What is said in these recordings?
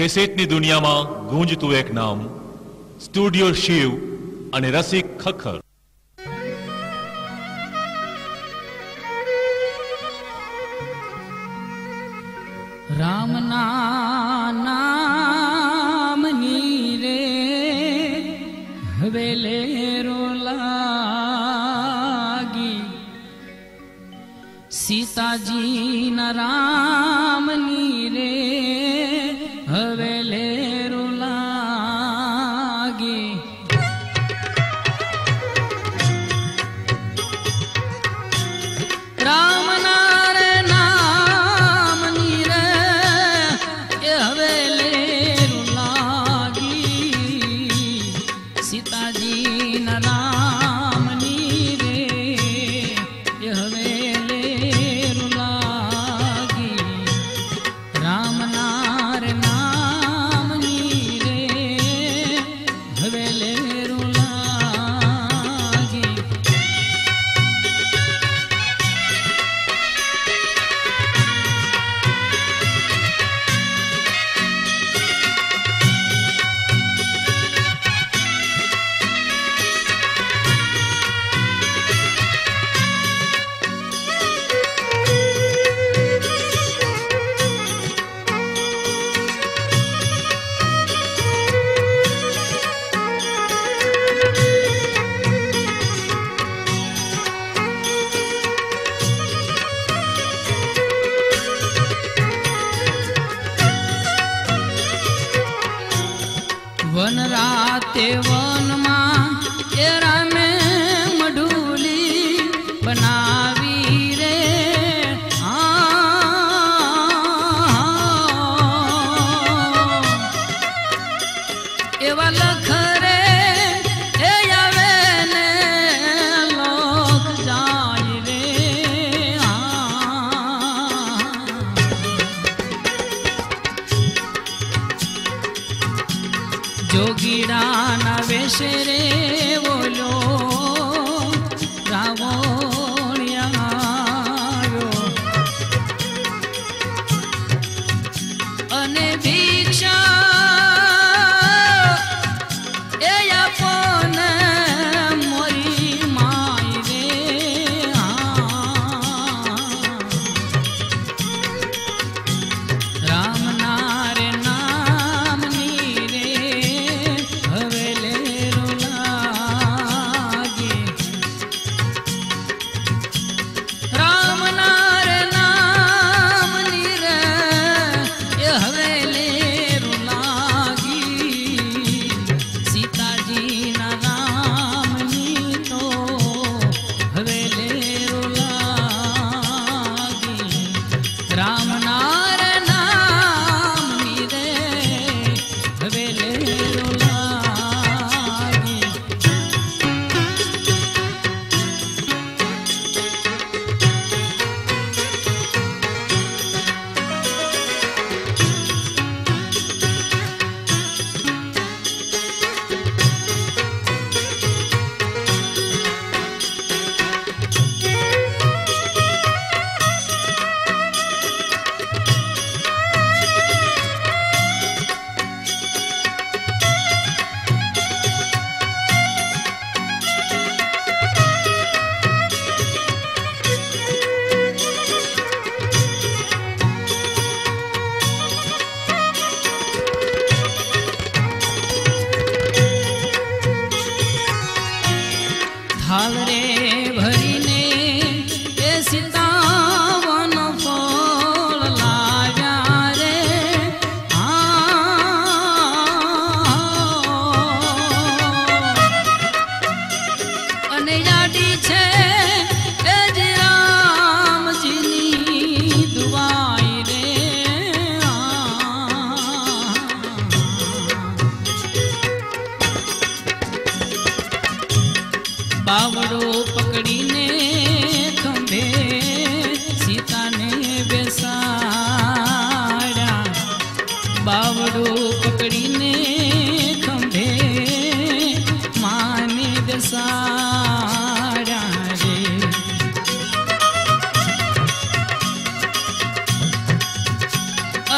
કેસેટની દુનિયામાં ગુંજતું એક નામ સ્ટુડિયો શિવ અને રસિક ખખર. રામના નામની રે હવેલે રોલાગી સીતાજી ના રામની રે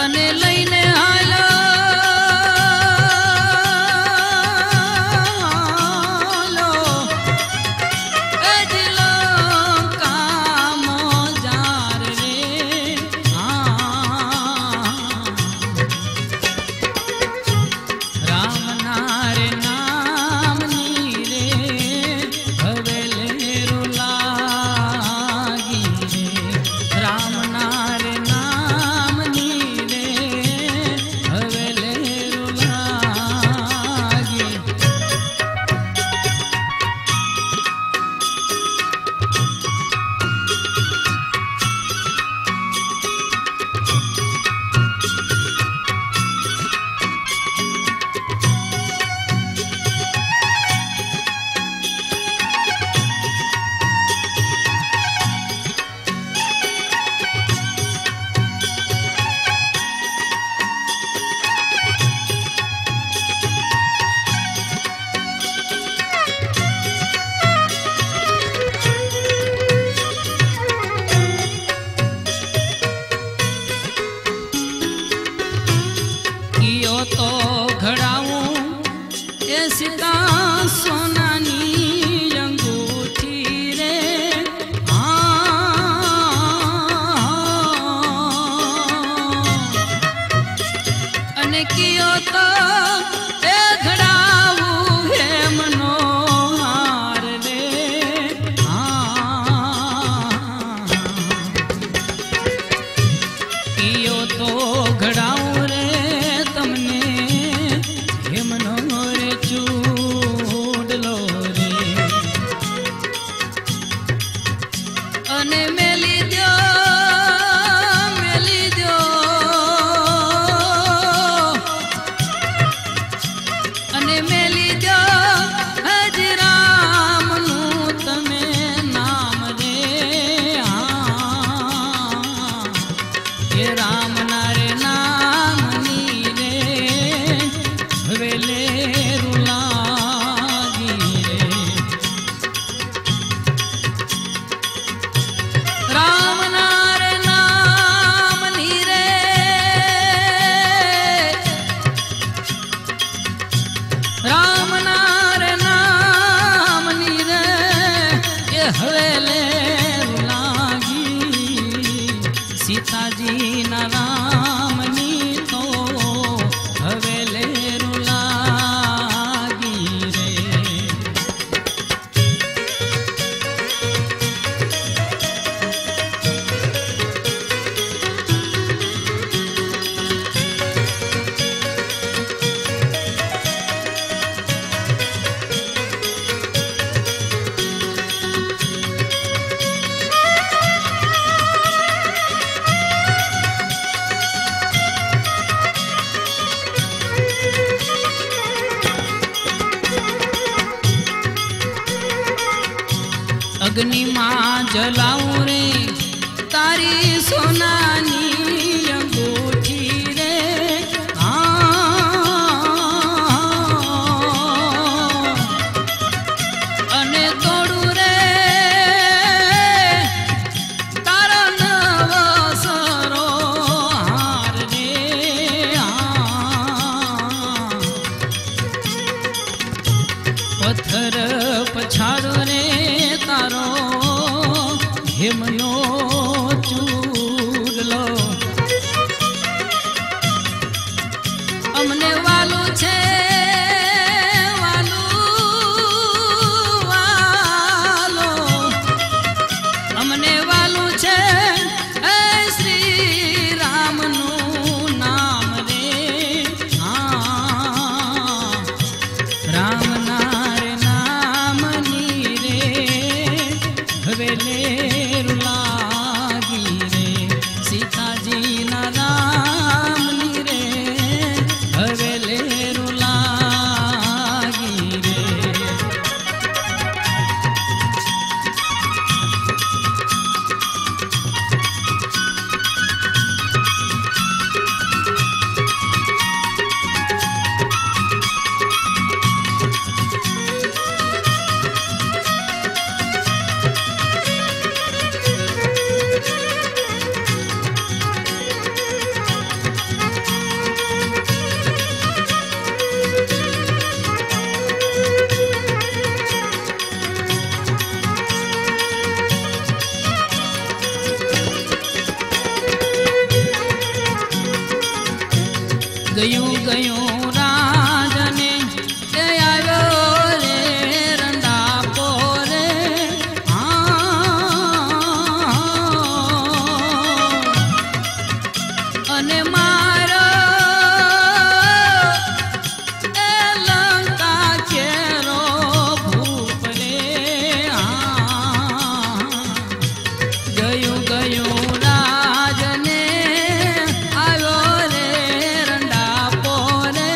અને લઈને હાલો सजता सोनानी अंगूठी रे अने कियो तो ए घड़ाऊ हे मनोहार रे कियो तो घड़ाऊ अग्नि मां जलाऊं रे तारी सोनानी अंगूठी रे अने तोड़ू रे तारा नवा सरो हार रे पत्थर पछाड़ू रे तारो हिमयो चूरलो अमने वालू छे वालू वालो अमने वालू छे ए श्री राम नु नाम रे हाँ राम गयो गयो राजने ते आयो रे रंदा पोरे हाँ अने मारो ए लंका केरो भूप रे हाँ गयो गयो राजने आयो रे रंदा पोरे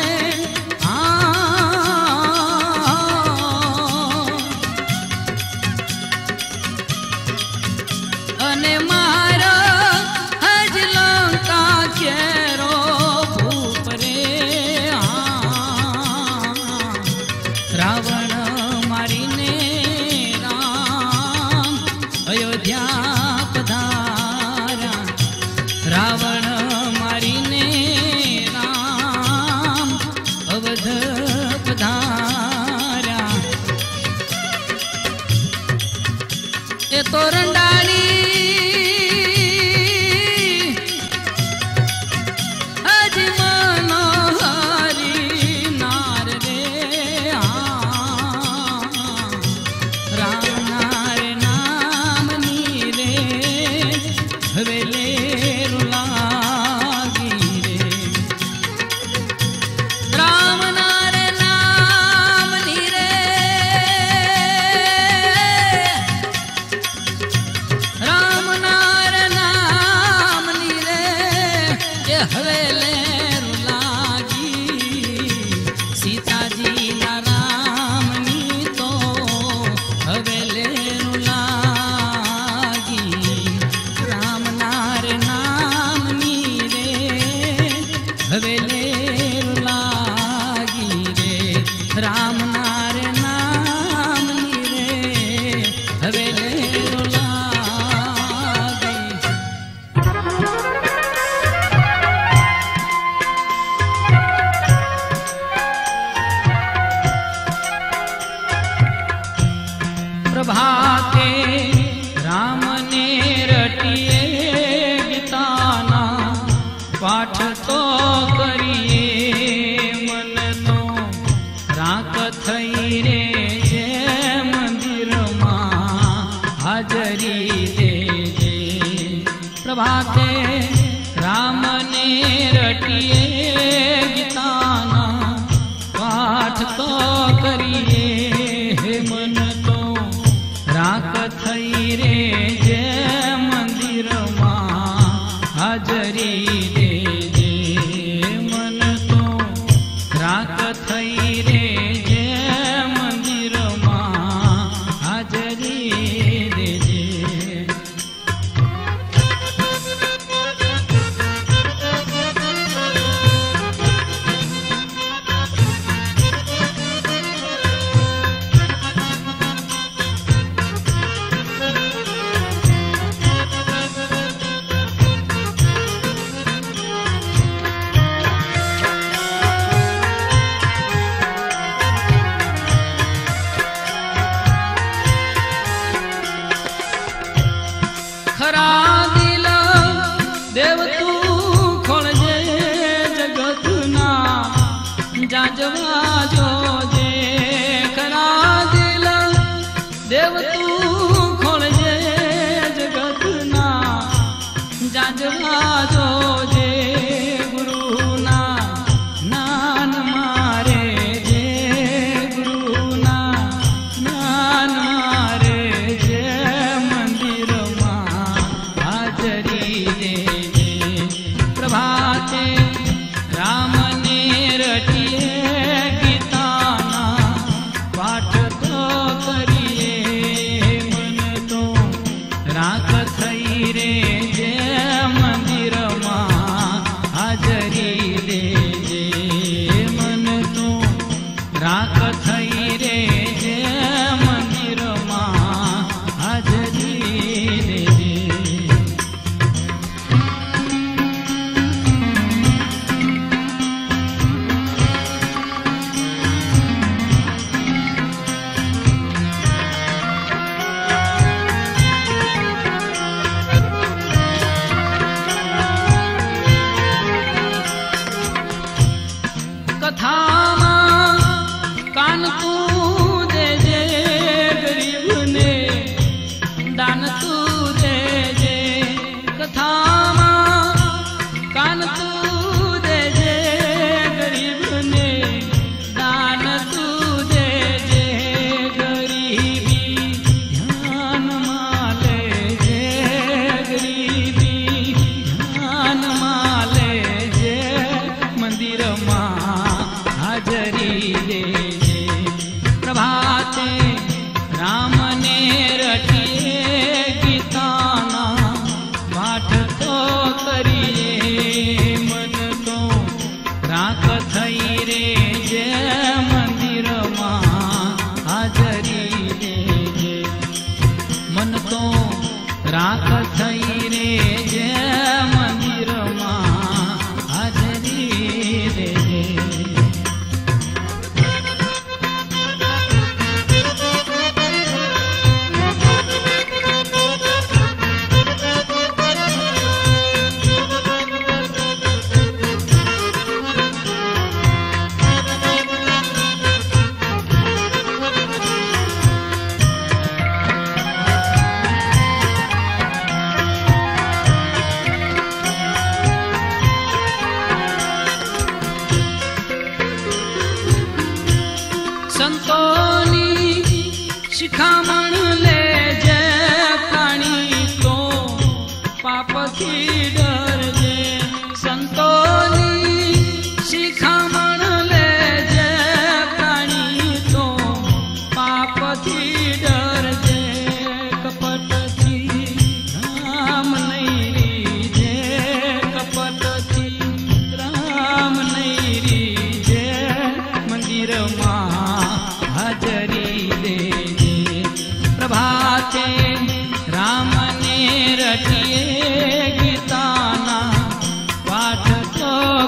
संतो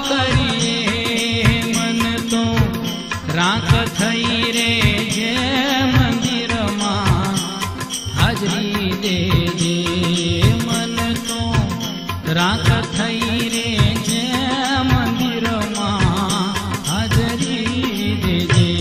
करिए मन तो राख थई रे जे मंदिर मां हाजरी दे जे मन तो राख थई रे जे मंदिर मां हाजरी दे जे।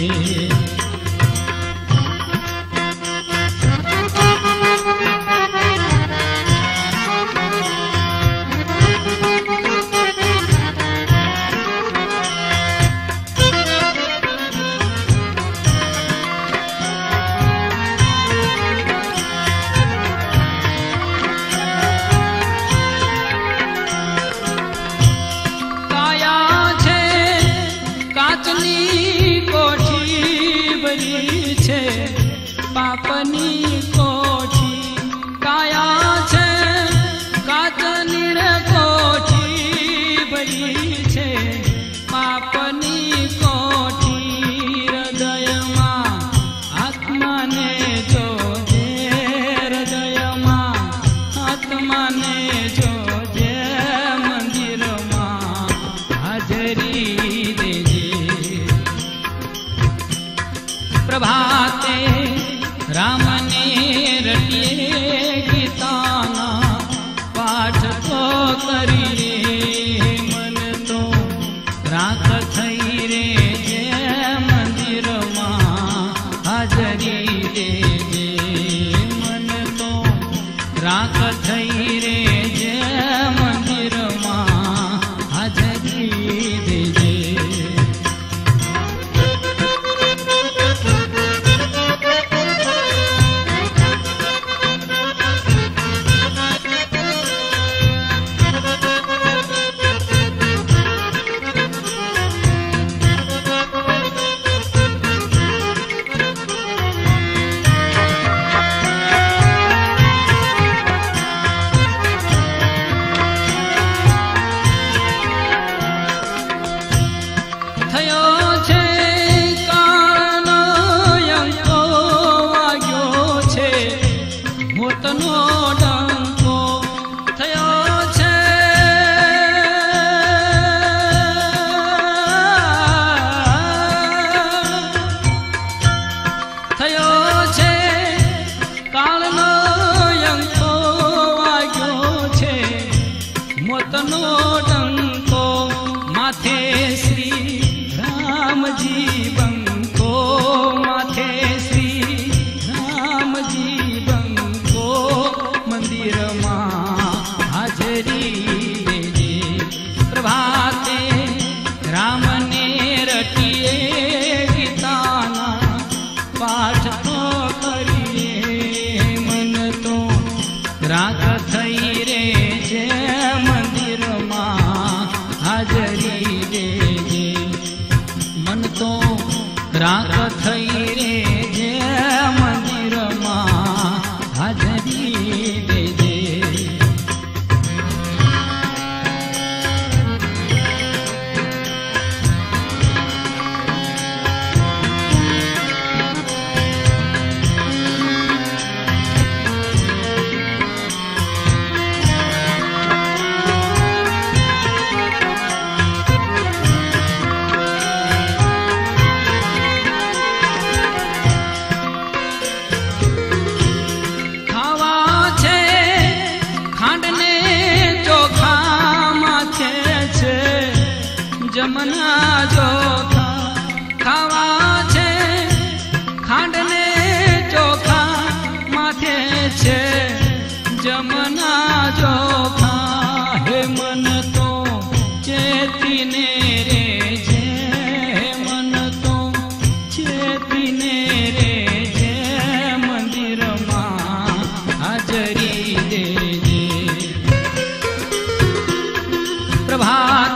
प्रभाते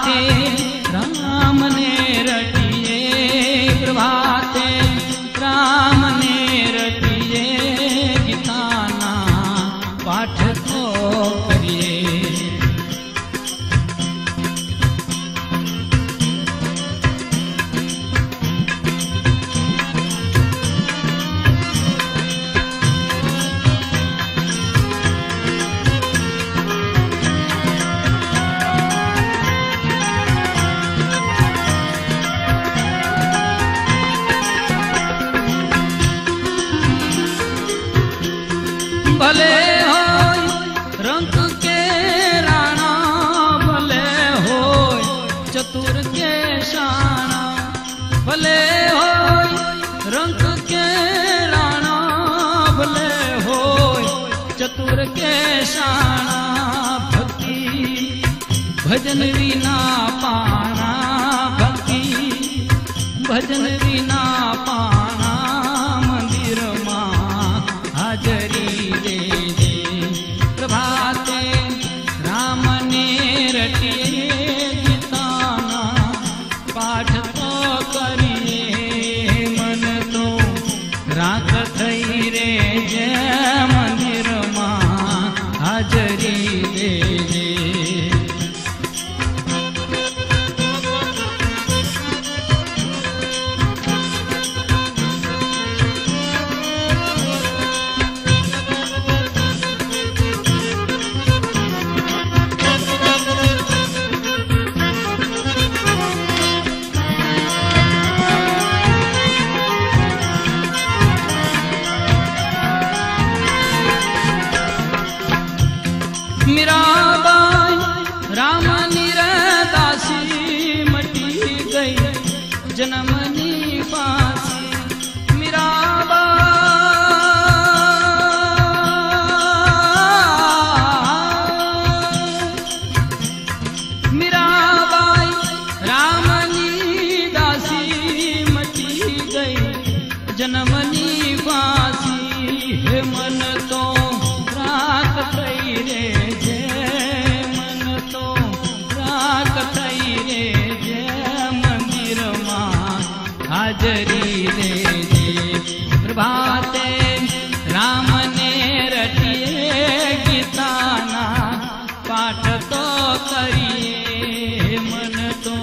राम ने रटिए प्रभाते भजन बिना पाना भक्ति, भजन बिना पाना मंदिर माँ हाजरी दे दे। प्रभाते राम ने रटिए गीताना, पाठ तो करिए मन तो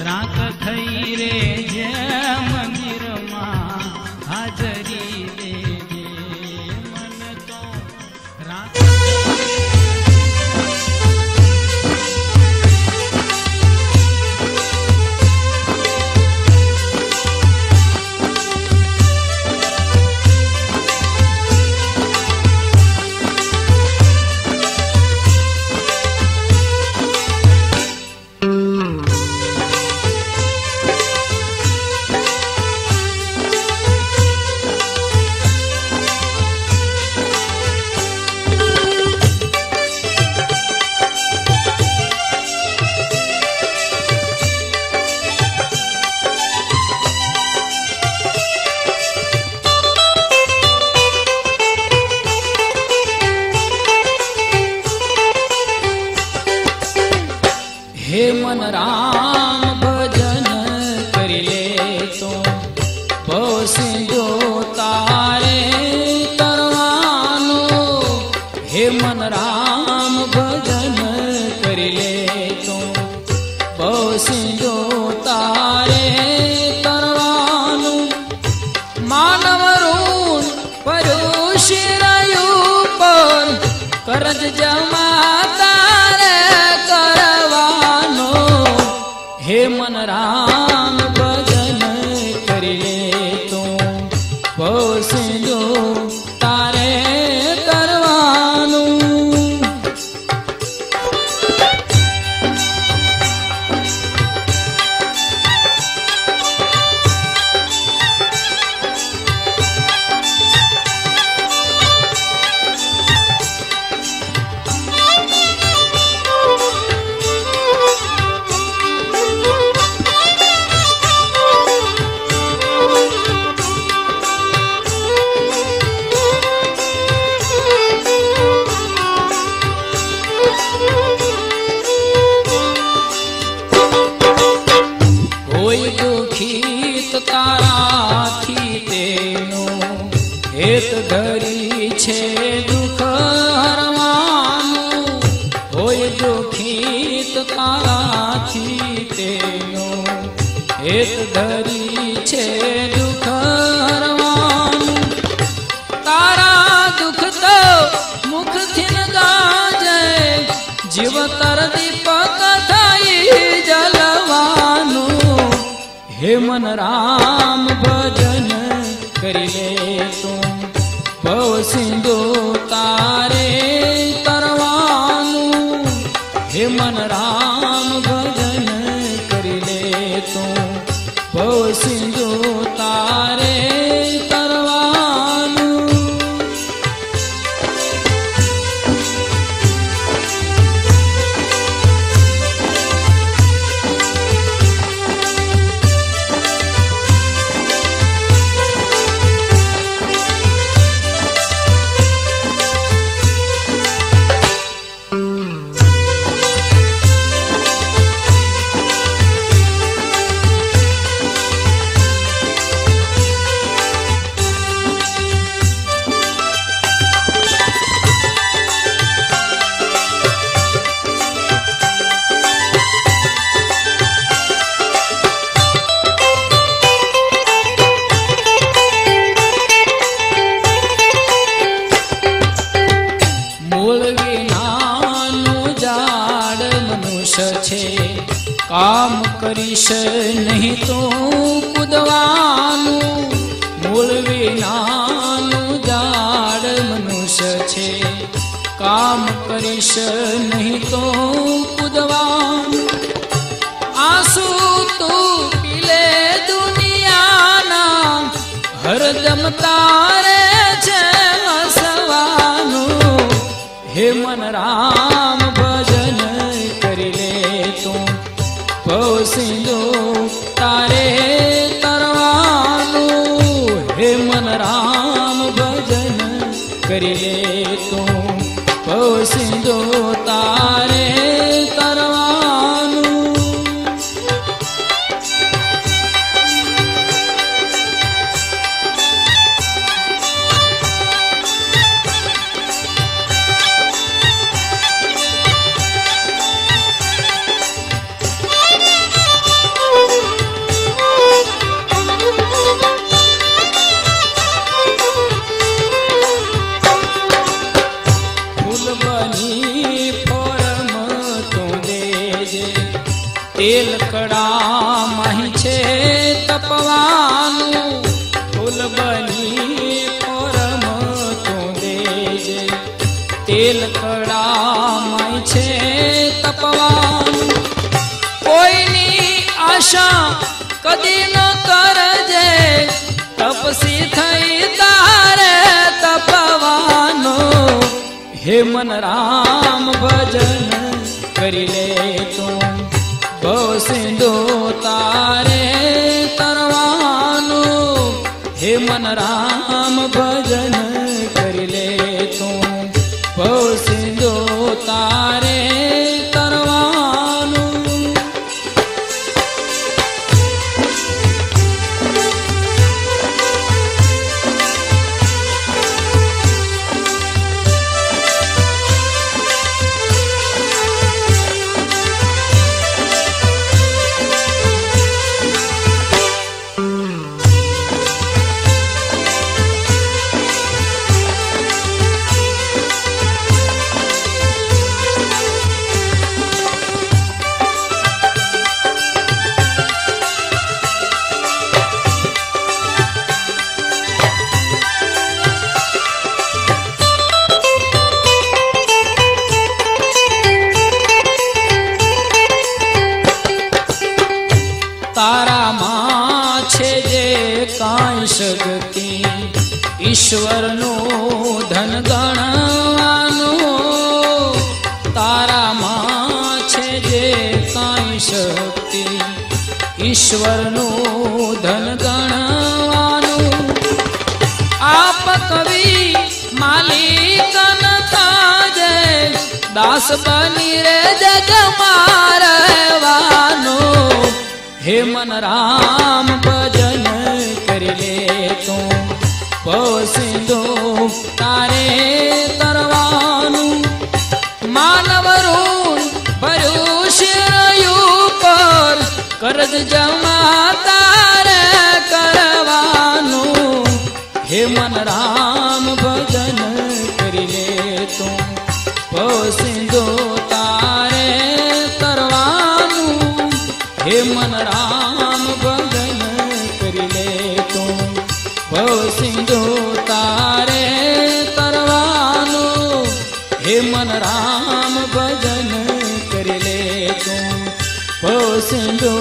राख थई रे जय मंदिर माँ हाजरी दे दे। मन राम भजन करे तू वो सिंधु तारे तरवानु। काम करीश नहीं तो कुदवानू मूल विनानू जाड़ मनुष्य छे। काम करीश नहीं तो कुदवानू आंसू तू पीले दुनिया ना हरदम तारे छे वसवानू। हे मन राम भजन करी ले तू वो सिंधु तारे तरवानू। हे मन राम भजन करी ले तू वो सिंधु तारे तरवानू। तेल कड़ा मही छे तपवानू फूल बनी परम तू देजे। तेल कड़ा मही छे तपवानू कोई नी आशा कदी न कर जे तपसी थई तारे तपवानू। हे मन राम भजन करी ले तू वो सिंधु तारे तरवानू। हे मन राम भजन कर ले तू वो सिंधु तारे तरवानू। शक्ति ईश्वर नो धन गणवानो तारा मां छे जे काई शक्ति ईश्वर नो धन गणवानो। आप कवि मालिक न थाजे दास बनी रे जग मारवानो। हे मन राम भजन कर ले तू वो सिंधु तारे तरवानू। मानव ऋण भरू शिरयू पर कर्ज जमा तारे करवानू। हे मन राम भजन कर ले तू वो सिंधु तारे तरवानू। हे मन राम भजन कर ले वो सिंधु तारे तरवानू। हे मन राम भजन कर ले तू वो सिंधु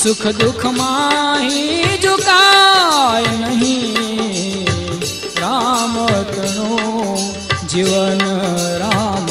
सुख दुख माही झुकाय नहीं, राम तनो जीवन रामायण।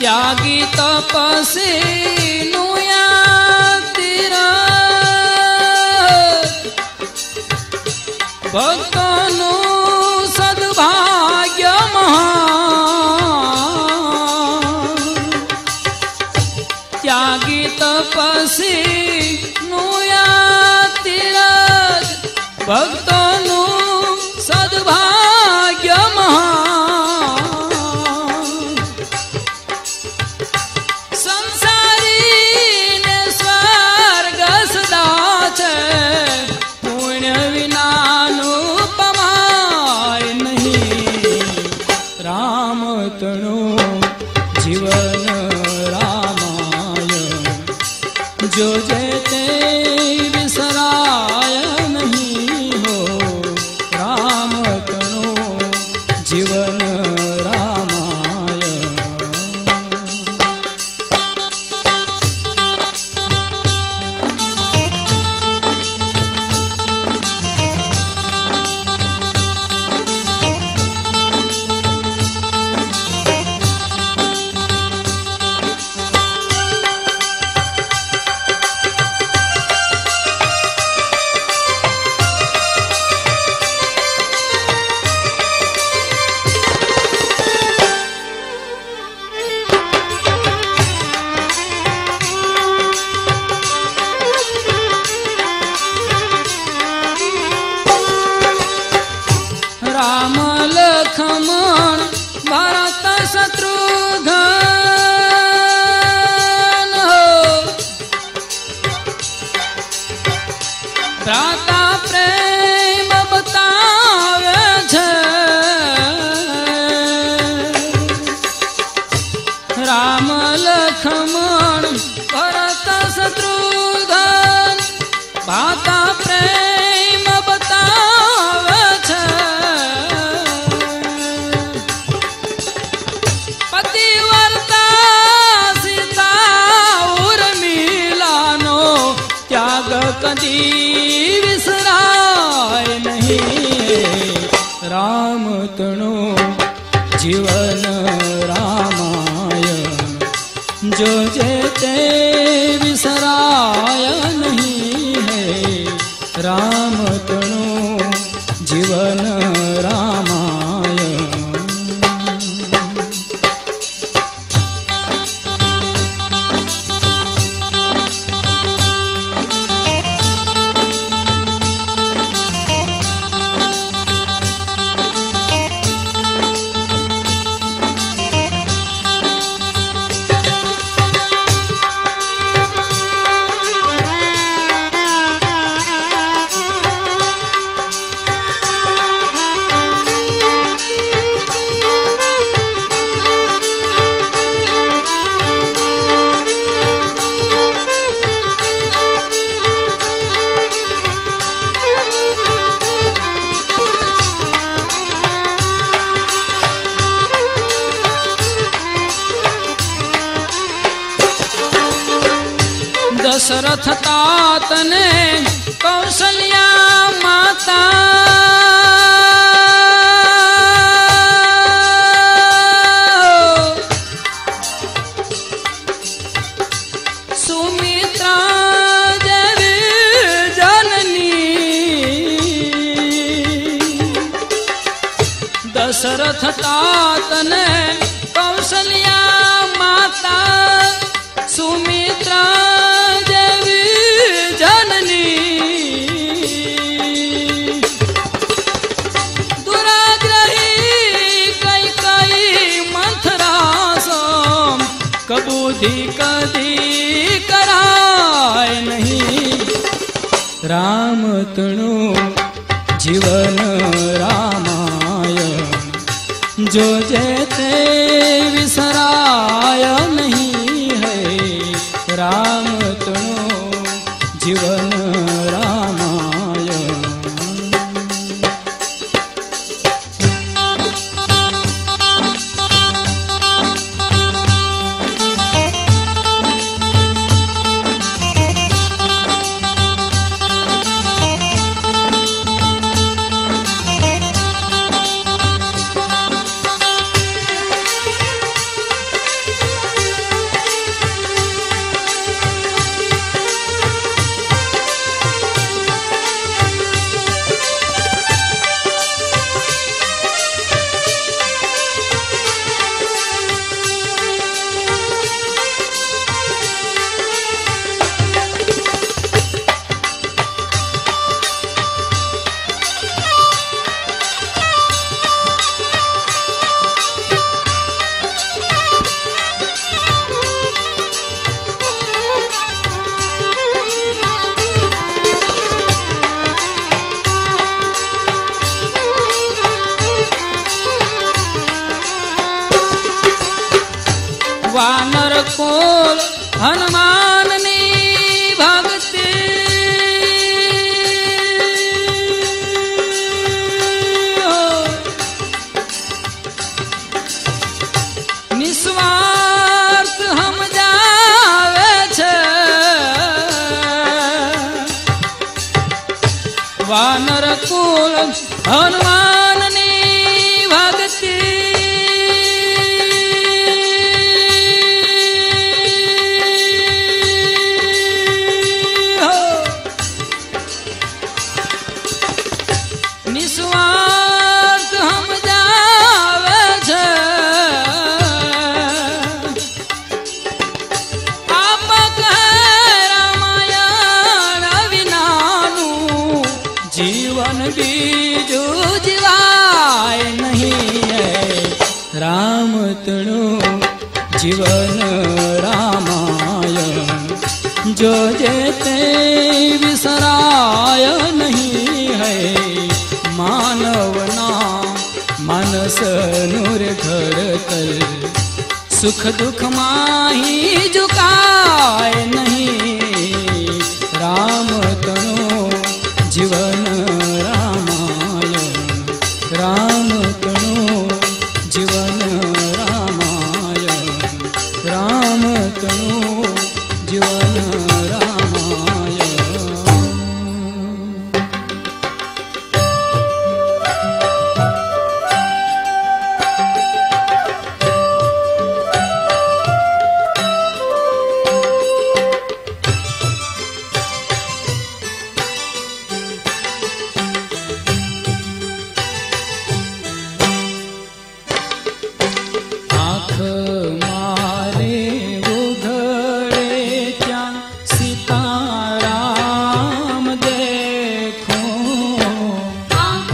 त्यागी तपस्वी तेरा भक्तनु सद्भाग्य महान। त्यागी तपस्वी तेरा भक्तनु सद्भाग्य महान। जो जेते विसराय नहीं हो, राम करो जीवन रामायण। राम लखमण भरत शत्रुघ्न भाता प्रेम बतावे छे। पतिव्रता सीता उर्मिलानो त्याग कदी विसराय नहीं, राम तनु जीवन जो जेते विसराय नहीं है, राम तनु जीवन रामायण। दशरथ तात ने कौशल्या माता दशरथ तात ने कौशल्या माता सुमित्रा देवी जननी दुराग्रही कई कई मथुरा सो कबूधी कदी कराय नहीं राम तनु जीवन रामायण जो जेते विसराय नहीं है राम तनु जीवन रामायण। वानर कोल हनुमान नी भक्ति निस्वार्थ हम जावे छे वानर कोल हनुमान नी भक्ति जीवन रामायण जो जेते विसराय नहीं है मानवना मनस नूर धड़कल सुख दुख माही झुकाय नहीं राम तनो जीवन रामायण राम तनो जीवन राम देखो आँख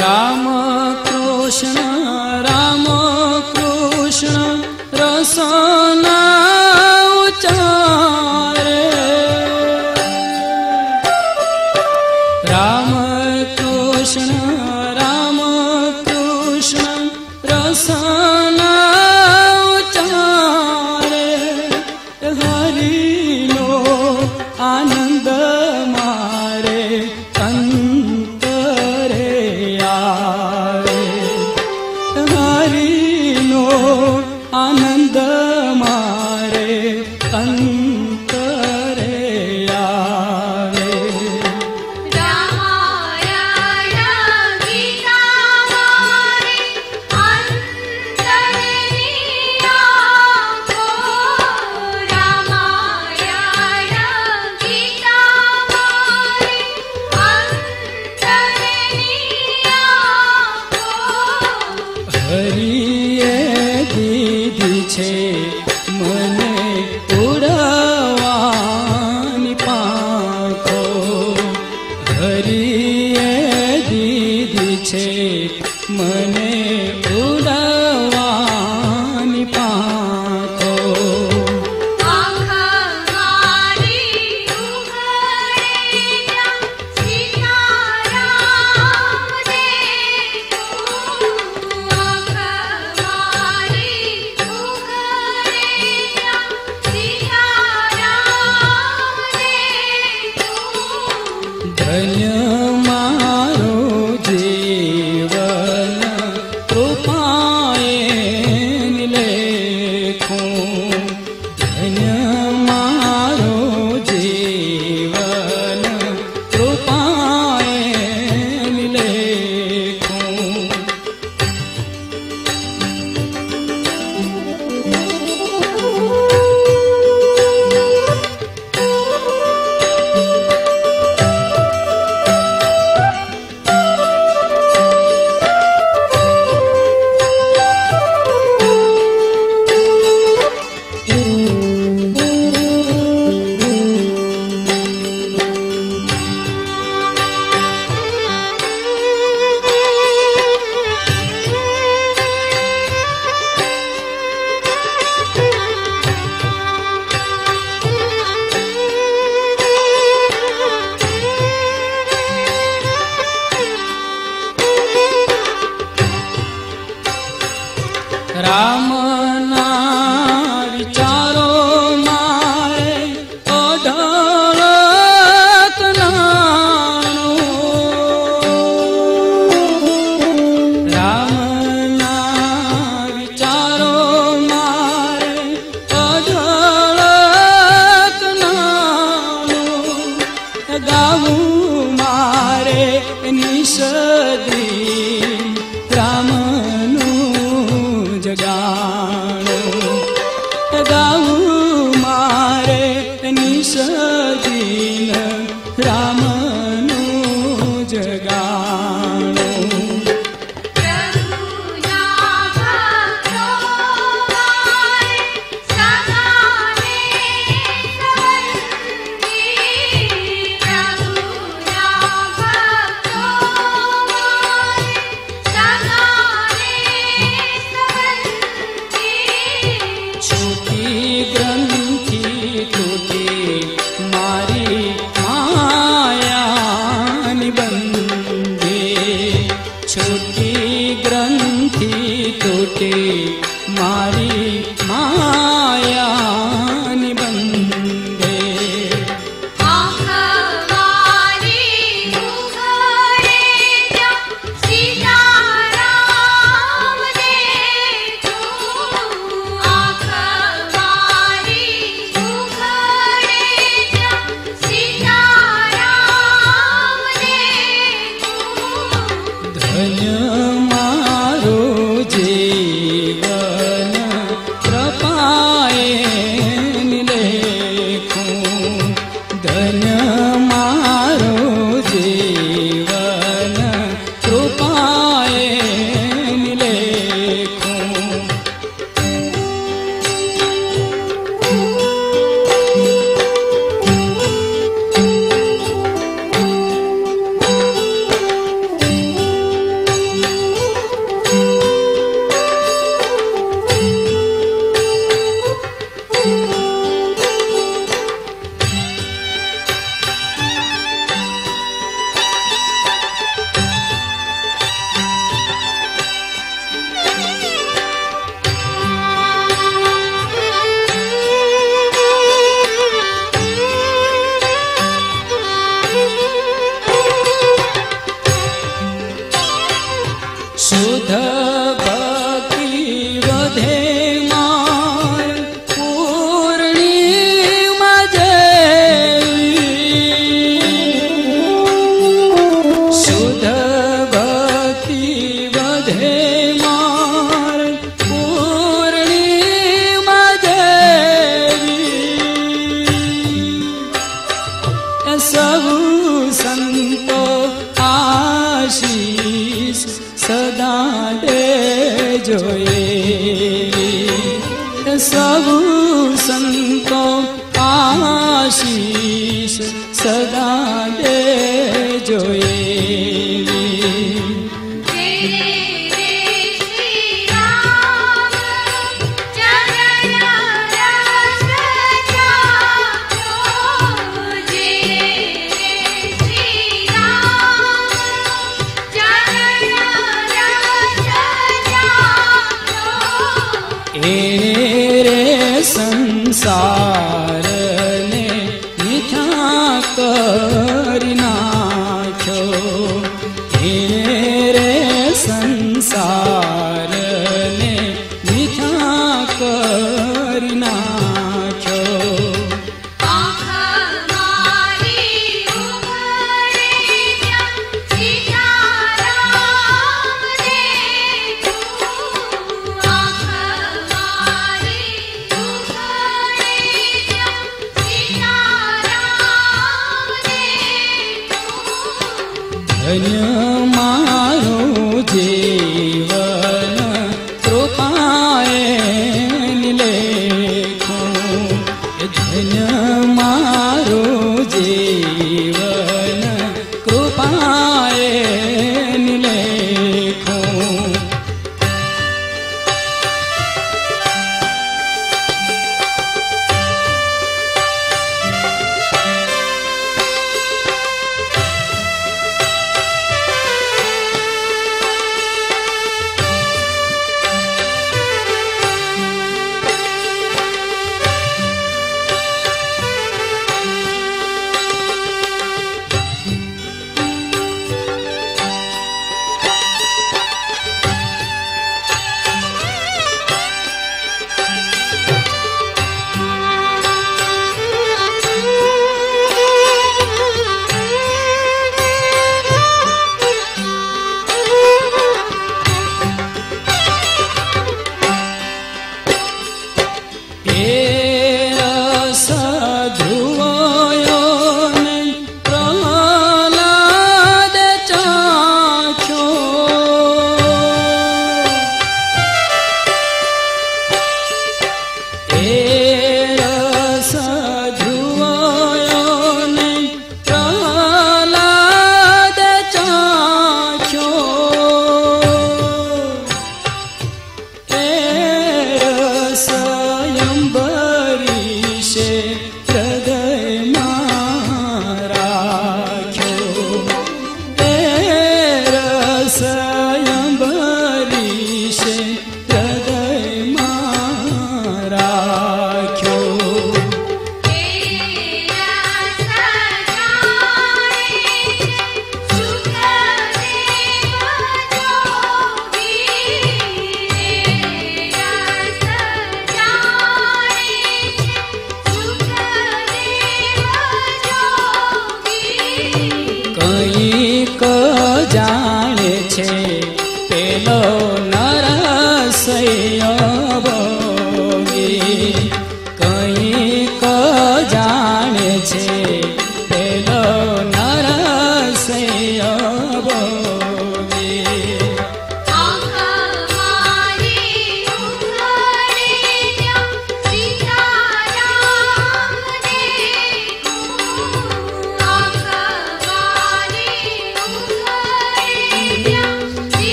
Ram Krishna Rasana uchare Ram Krishna Rasana uchare Hari no anand mare